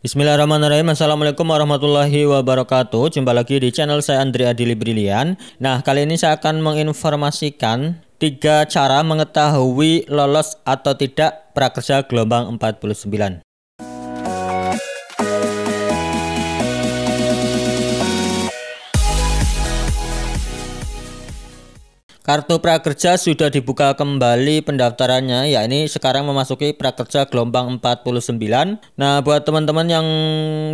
Bismillahirrahmanirrahim. Assalamualaikum warahmatullahi wabarakatuh. Jumpa lagi di channel saya, Andriadi Librilian. Nah, kali ini saya akan menginformasikan 3 cara mengetahui lolos atau tidak prakerja gelombang 49. Kartu prakerja sudah dibuka kembali pendaftarannya, ya ini sekarang memasuki prakerja gelombang 49. Nah, buat teman-teman yang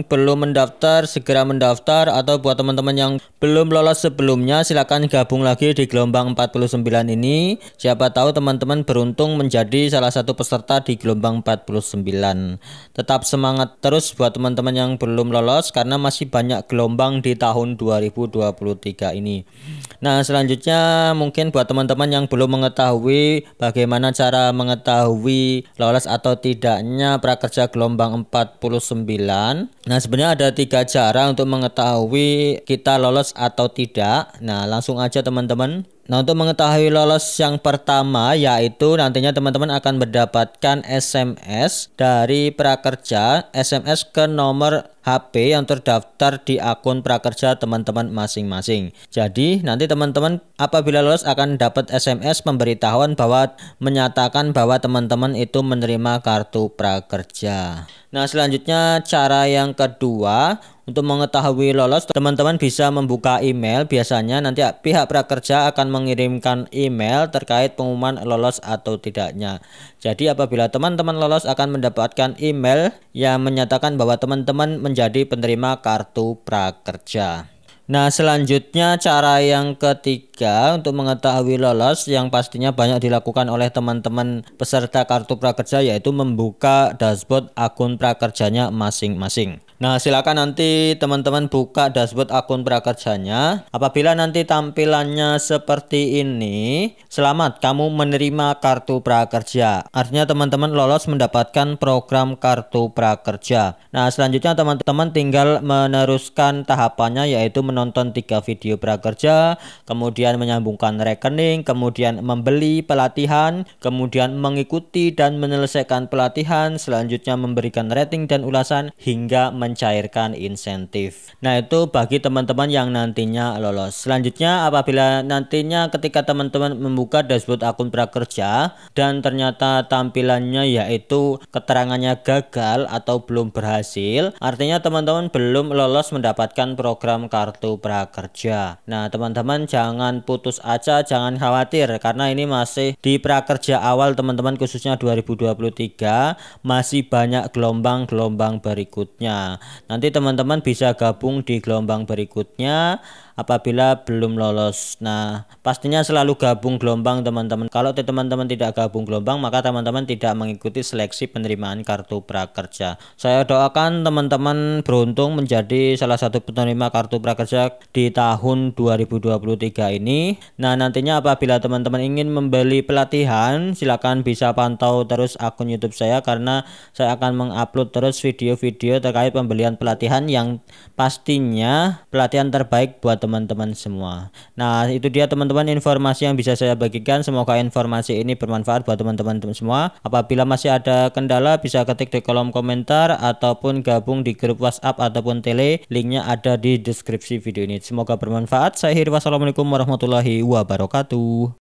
belum mendaftar, segera mendaftar, atau buat teman-teman yang belum lolos sebelumnya, silakan gabung lagi di gelombang 49 ini. Siapa tahu teman-teman beruntung menjadi salah satu peserta di gelombang 49. Tetap semangat terus buat teman-teman yang belum lolos, karena masih banyak gelombang di tahun 2023 ini. Nah, selanjutnya mungkin buat teman-teman yang belum mengetahui bagaimana cara mengetahui lolos atau tidaknya prakerja gelombang 49. Nah, sebenarnya ada 3 cara untuk mengetahui kita lolos atau tidak. Nah, langsung aja teman-teman. Nah, untuk mengetahui lolos yang pertama, yaitu nantinya teman-teman akan mendapatkan SMS dari prakerja, SMS ke nomor HP yang terdaftar di akun prakerja teman-teman masing-masing. Jadi nanti teman-teman apabila lolos akan dapat SMS pemberitahuan bahwa menyatakan bahwa teman-teman itu menerima kartu prakerja. Nah, selanjutnya cara yang kedua. Untuk mengetahui lolos, teman-teman bisa membuka email. Biasanya nanti pihak prakerja akan mengirimkan email terkait pengumuman lolos atau tidaknya. Jadi apabila teman-teman lolos akan mendapatkan email yang menyatakan bahwa teman-teman menjadi penerima kartu prakerja. Nah, selanjutnya cara yang ketiga untuk mengetahui lolos yang pastinya banyak dilakukan oleh teman-teman peserta kartu prakerja, yaitu membuka dashboard akun prakerjanya masing-masing. Nah, silakan nanti teman-teman buka dashboard akun prakerjanya. Apabila nanti tampilannya seperti ini, selamat, kamu menerima kartu prakerja. Artinya teman-teman lolos mendapatkan program kartu prakerja. Nah, selanjutnya teman-teman tinggal meneruskan tahapannya, yaitu menonton 3 video prakerja, kemudian menyambungkan rekening, kemudian membeli pelatihan, kemudian mengikuti dan menyelesaikan pelatihan, selanjutnya memberikan rating dan ulasan, hingga mencairkan insentif. Nah, itu bagi teman-teman yang nantinya lolos. Selanjutnya, apabila nantinya ketika teman-teman membuka dashboard akun prakerja dan ternyata tampilannya yaitu keterangannya gagal atau belum berhasil, artinya teman-teman belum lolos mendapatkan program kartu prakerja. Nah, teman-teman jangan putus asa, jangan khawatir, karena ini masih di prakerja awal teman-teman, khususnya 2023 masih banyak gelombang-gelombang berikutnya. Nanti teman-teman bisa gabung di gelombang berikutnya apabila belum lolos. Nah, pastinya selalu gabung gelombang teman-teman. Kalau teman-teman tidak gabung gelombang, maka teman-teman tidak mengikuti seleksi penerimaan kartu prakerja. Saya doakan teman-teman beruntung menjadi salah satu penerima kartu prakerja di tahun 2023 ini. Nah, nantinya apabila teman-teman ingin membeli pelatihan, silakan bisa pantau terus akun YouTube saya, karena saya akan mengupload terus video-video terkait pembelian pelatihan yang pastinya pelatihan terbaik buat teman-teman semua. Nah, itu dia teman-teman informasi yang bisa saya bagikan. Semoga informasi ini bermanfaat buat teman-teman semua. Apabila masih ada kendala, bisa ketik di kolom komentar ataupun gabung di grup WhatsApp ataupun Tele. Linknya ada di deskripsi video ini. Semoga bermanfaat. Saya akhiri, wassalamualaikum warahmatullahi wabarakatuh.